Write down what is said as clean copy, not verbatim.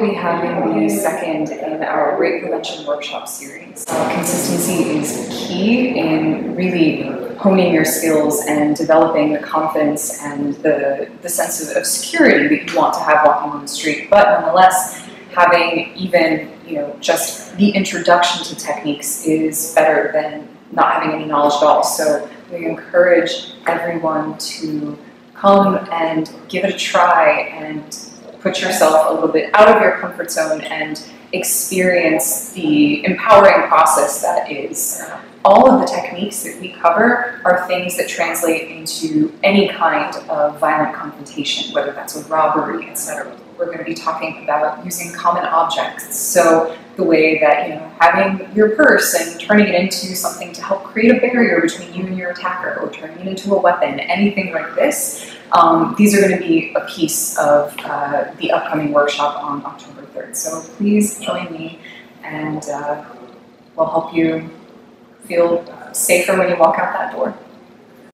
will be having the second in our Rape Prevention Workshop Series. Consistency is key in really honing your skills and developing the confidence and the sense of security that you want to have walking on the street, but nonetheless, having even, just the introduction to techniques is better than not having any knowledge at all. So we encourage everyone to come and give it a try and put yourself a little bit out of your comfort zone and experience the empowering process that is. All of the techniques that we cover are things that translate into any kind of violent confrontation, whether that's a robbery, etc. We're going to be talking about using common objects. So the way that, having your purse and turning it into something to help create a barrier between you and your attacker, or turning it into a weapon, anything like this. These are going to be a piece of the upcoming workshop on October 3rd. So please join me, and we'll help you feel safer when you walk out that door.